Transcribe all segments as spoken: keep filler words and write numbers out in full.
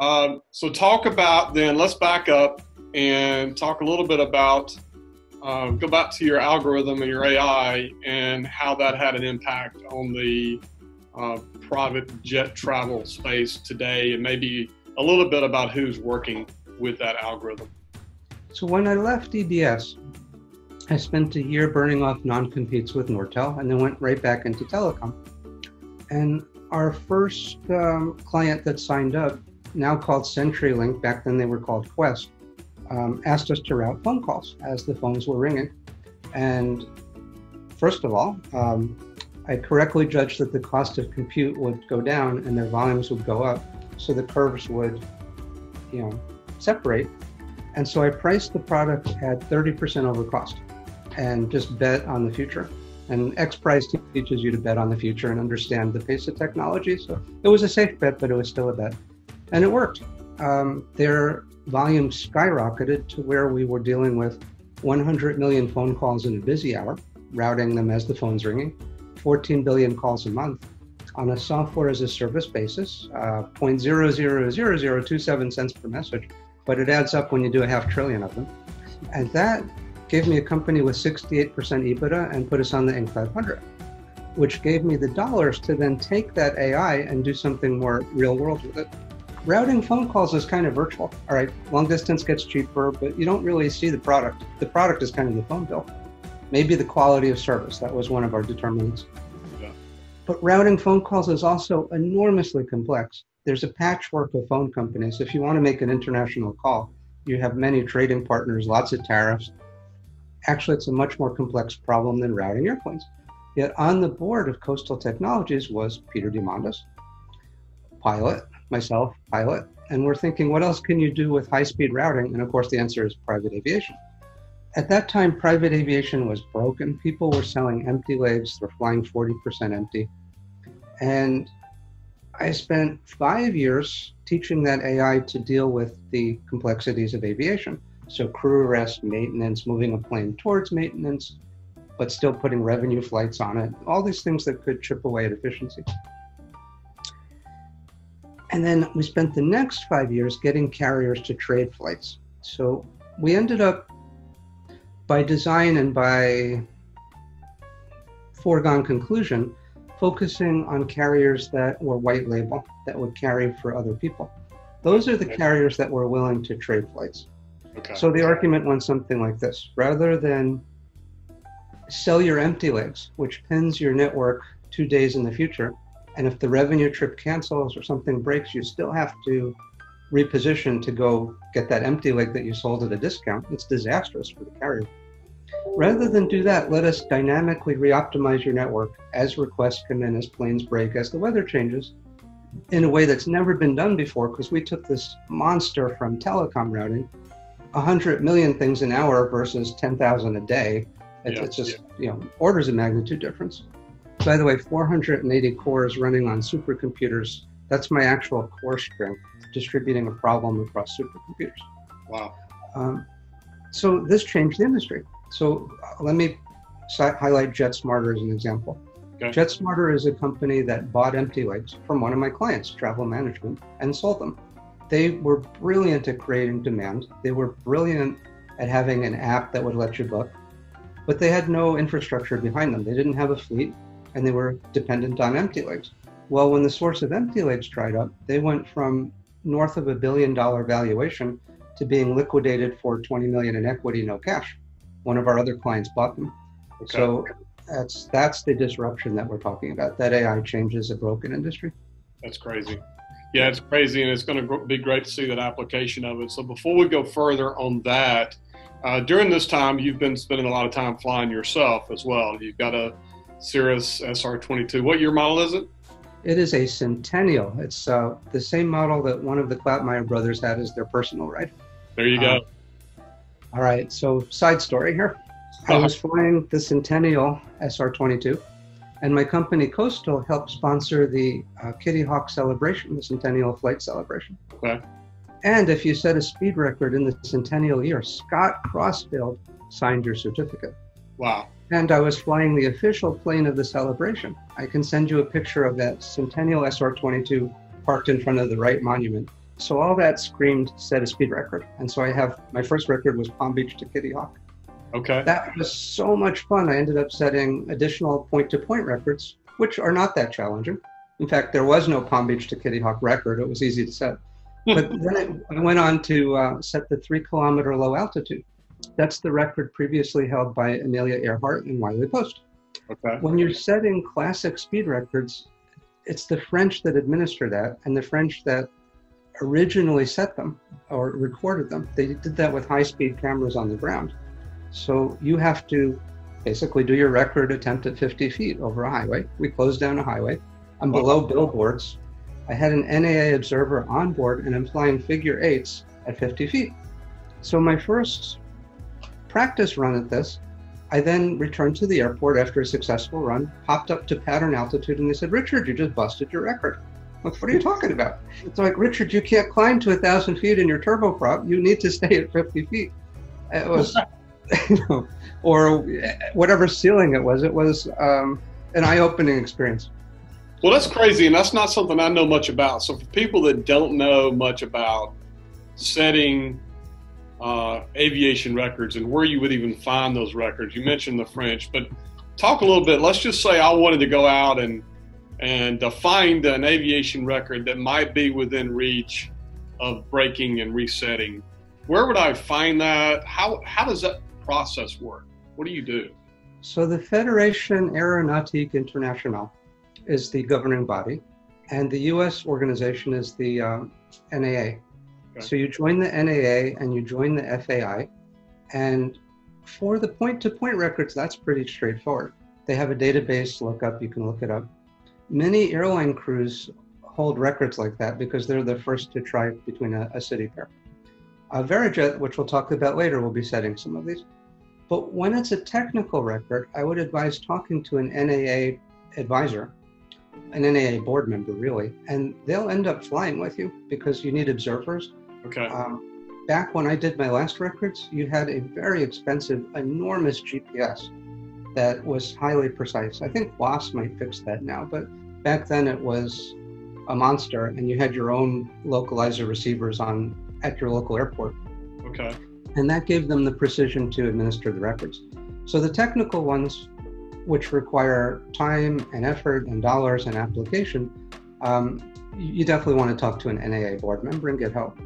Um, so talk about then, let's back up and talk a little bit about, um, go back to your algorithm and your A I and how that had an impact on the uh, private jet travel space today, and maybe a little bit about who's working with that algorithm. So when I left E B S, I spent a year burning off non-competes with Nortel and then went right back into telecom. And our first um, client that signed up, now called CenturyLink, back then they were called Quest, um, asked us to route phone calls as the phones were ringing. And first of all, um, I correctly judged that the cost of compute would go down and their volumes would go up. So the curves would, you know, separate. And so I priced the product at thirty percent over cost and just bet on the future. And XPRIZE teaches you to bet on the future and understand the pace of technology. So it was a safe bet, but it was still a bet. And it worked. Um, their volume skyrocketed to where we were dealing with one hundred million phone calls in a busy hour, routing them as the phone's ringing, fourteen billion calls a month on a software as a service basis, uh, zero point zero zero zero zero two seven cents per message, but it adds up when you do a half trillion of them. And that gave me a company with sixty-eight percent EBITDA and put us on the Inc five hundred, which gave me the dollars to then take that A I and do something more real world with it. Routing phone calls is kind of virtual. All right, long distance gets cheaper, but you don't really see the product. The product is kind of the phone bill. Maybe the quality of service, that was one of our determinants. Yeah. But routing phone calls is also enormously complex. There's a patchwork of phone companies. If you want to make an international call, you have many trading partners, lots of tariffs. Actually, it's a much more complex problem than routing airplanes. Yet on the board of Coastal Technologies was Peter DeMondas, pilot, myself, pilot, and we're thinking, what else can you do with high-speed routing? And of course, the answer is private aviation. At that time, private aviation was broken. People were selling empty legs. They're flying forty percent empty. And I spent five years teaching that A I to deal with the complexities of aviation. So crew rest, maintenance, moving a plane towards maintenance, but still putting revenue flights on it, all these things that could chip away at efficiency. And then we spent the next five years getting carriers to trade flights. So we ended up, by design and by foregone conclusion, focusing on carriers that were white label, that would carry for other people. Those are the carriers that were willing to trade flights. Okay. So the argument went something like this. Rather than sell your empty legs, which pins your network two days in the future, and if the revenue trip cancels or something breaks, you still have to reposition to go get that empty leg that you sold at a discount. It's disastrous for the carrier. Rather than do that, let us dynamically reoptimize your network as requests come in, as planes break, as the weather changes, in a way that's never been done before, because we took this monster from telecom routing, one hundred million things an hour versus ten thousand a day. It's, yeah, it's just, yeah. you know, orders of magnitude difference. By the way, four hundred eighty cores running on supercomputers. That's my actual core strength, distributing a problem across supercomputers. Wow. Um, so this changed the industry. So uh, let me highlight JetSmarter as an example. Okay. JetSmarter is a company that bought empty legs from one of my clients, Travel Management, and sold them. They were brilliant at creating demand. They were brilliant at having an app that would let you book, but they had no infrastructure behind them. They didn't have a fleet, and they were dependent on empty legs. Well, when the source of empty legs dried up, they went from north of a billion dollar valuation to being liquidated for twenty million in equity, no cash. One of our other clients bought them. Okay. So that's, that's the disruption that we're talking about. That A I changes a broken industry. That's crazy. Yeah, it's crazy, and it's going to be great to see that application of it. So before we go further on that, uh, during this time, you've been spending a lot of time flying yourself as well. You've got a Cirrus S R twenty-two. What year model is it? It is a Centennial. It's uh, the same model that one of the Clatmire brothers had as their personal ride. There you go. Um, all right, so side story here. I was flying the Centennial S R twenty-two. And my company, Coastal, helped sponsor the uh, Kitty Hawk Celebration, the Centennial Flight Celebration. Okay. And if you set a speed record in the Centennial year, Scott Crossfield signed your certificate. Wow. And I was flying the official plane of the celebration. I can send you a picture of that Centennial S R twenty-two parked in front of the Wright Monument. So all that screamed set a speed record. And so I have, my first record was Palm Beach to Kitty Hawk. Okay. That was so much fun. I ended up setting additional point-to-point records, which are not that challenging. In fact, there was no Palm Beach to Kitty Hawk record. It was easy to set. But then I, I went on to uh, set the three-kilometer low altitude. That's the record previously held by Amelia Earhart and Wiley Post. Okay. When you're setting classic speed records, it's the French that administer that, and the French that originally set them or recorded them. They did that with high-speed cameras on the ground. So you have to basically do your record attempt at fifty feet over a highway. We closed down a highway. I'm below billboards. I had an N A A observer on board, and I'm flying figure eights at fifty feet. So my first practice run at this, I then returned to the airport after a successful run, popped up to pattern altitude, and they said, "Richard, you just busted your record." I'm like, "What are you talking about?" It's like, "Richard, you can't climb to one thousand feet in your turboprop. You need to stay at fifty feet. It was, you know, or whatever ceiling it was, it was um, an eye-opening experience. Well, that's crazy, and that's not something I know much about. So for people that don't know much about setting uh, aviation records and where you would even find those records, you mentioned the French, but talk a little bit. Let's just say I wanted to go out and and uh, find an aviation record that might be within reach of breaking and resetting. Where would I find that? How, how does that process work? What do you do? So the Federation Aeronautique Internationale is the governing body, and the U S organization is the uh, N A A. Okay. So you join the N A A and you join the F A I, and for the point-to-point records, that's pretty straightforward. They have a database lookup, you can look it up. Many airline crews hold records like that because they're the first to try between a, a city pair. Uh, VeriJet, which we'll talk about later, will be setting some of these. But when it's a technical record, I would advise talking to an N A A advisor, an N A A board member, really, and they'll end up flying with you because you need observers. Okay. Um, back when I did my last records, you had a very expensive, enormous G P S that was highly precise. I think W A A S might fix that now, but back then it was a monster, and you had your own localizer receivers on at your local airport. Okay. And that gave them the precision to administer the records. So the technical ones, which require time and effort and dollars and application, um, you definitely want to talk to an N A A board member and get help.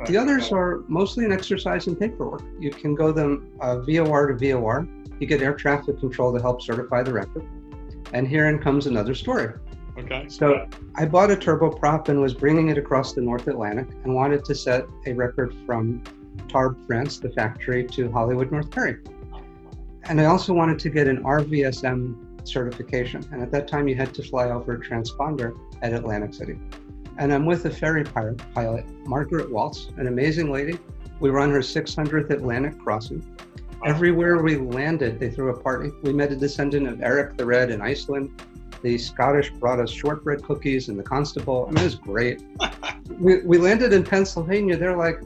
Okay. The others are mostly an exercise in paperwork. You can go them uh, V O R to V O R. You get air traffic control to help certify the record. And herein comes another story. Okay. So yeah. I bought a turboprop and was bringing it across the North Atlantic and wanted to set a record from Tarbes, France, the factory, to Hollywood, North Perry. And I also wanted to get an R V S M certification. And at that time, you had to fly over a transponder at Atlantic City. And I'm with a ferry pilot, Margaret Waltz, an amazing lady. We were on her six hundredth Atlantic crossing. Everywhere we landed, they threw a party. We met a descendant of Eric the Red in Iceland. The Scottish brought us shortbread cookies and the constable. I mean, it was great. we, we landed in Pennsylvania. They're like,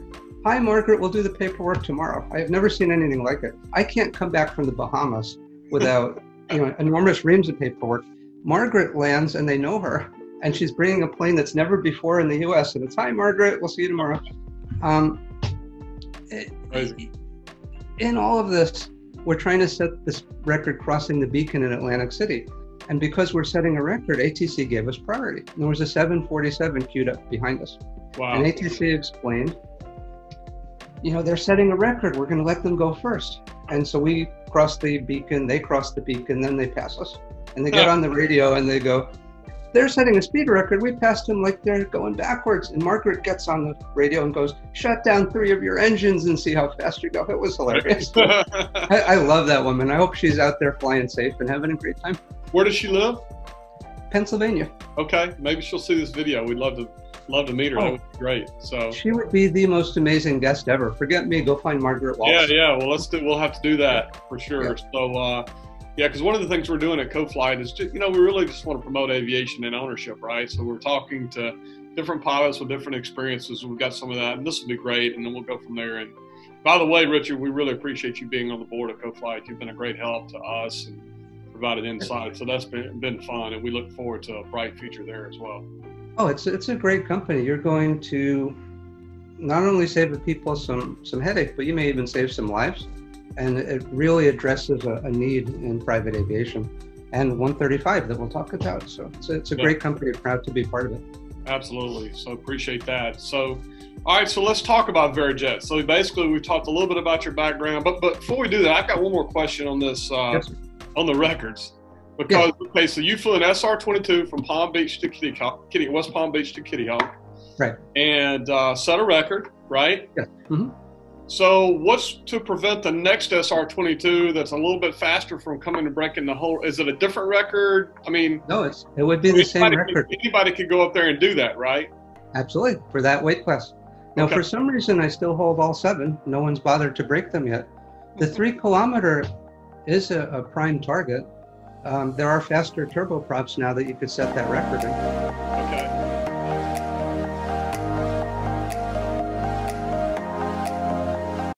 "Hi, Margaret, we'll do the paperwork tomorrow." I have never seen anything like it. I can't come back from the Bahamas without you know, enormous reams of paperwork. Margaret lands and they know her, and she's bringing a plane that's never before in the U S, and it's, "Hi, Margaret, we'll see you tomorrow." Um, it, in all of this, we're trying to set this record crossing the beacon in Atlantic City. And because we're setting a record, A T C gave us priority. And there was a seven forty-seven queued up behind us. Wow. And A T C explained, you know, they're setting a record, we're going to let them go first. And so we cross the beacon, they cross the beacon, then they pass us. And they get on the radio and they go, "They're setting a speed record, we passed them like they're going backwards." And Margaret gets on the radio and goes, "Shut down three of your engines and see how fast you go." It was hilarious. I, I love that woman. I hope she's out there flying safe and having a great time. Where does she live? Pennsylvania. Okay, maybe she'll see this video. We'd love to. Love to meet her. Oh, that would be great. So she would be the most amazing guest ever. Forget me. Go find Margaret Walsh. Yeah, yeah. Well, let's do. We'll have to do that for sure. Yeah. So, uh, yeah, because one of the things we're doing at Coflyt is, just, you know, we really just want to promote aviation and ownership, right? So we're talking to different pilots with different experiences. We've got some of that, and this will be great. And then we'll go from there. And by the way, Richard, we really appreciate you being on the board of Coflyt. You've been a great help to us and provided insight. So that's been been fun, and we look forward to a bright future there as well. Oh, it's, it's a great company. You're going to not only save the people some, some headache, but you may even save some lives. And it really addresses a, a need in private aviation and one thirty-five that we'll talk about. So it's a, it's a yeah. great company, proud to be part of it. Absolutely, so appreciate that. So, all right, so let's talk about VeriJet. So basically we've talked a little bit about your background, but, but before we do that, I've got one more question on this, uh, yes, on the records. Because, yeah. okay, so you flew an S R twenty-two from Palm Beach to Kitty Hawk, Kitty, West Palm Beach to Kitty Hawk. Right. And uh, set a record, right? Yeah. Mm-hmm. So what's to prevent the next S R twenty-two that's a little bit faster from coming and breaking the whole, is it a different record? I mean. No, it's, it would be the same record. Could, anybody could go up there and do that, right? Absolutely, for that weight class. Now, okay. for some reason, I still hold all seven. No one's bothered to break them yet. The three kilometer is a, a prime target. Um, there are faster turboprops now that you could set that record in. Okay.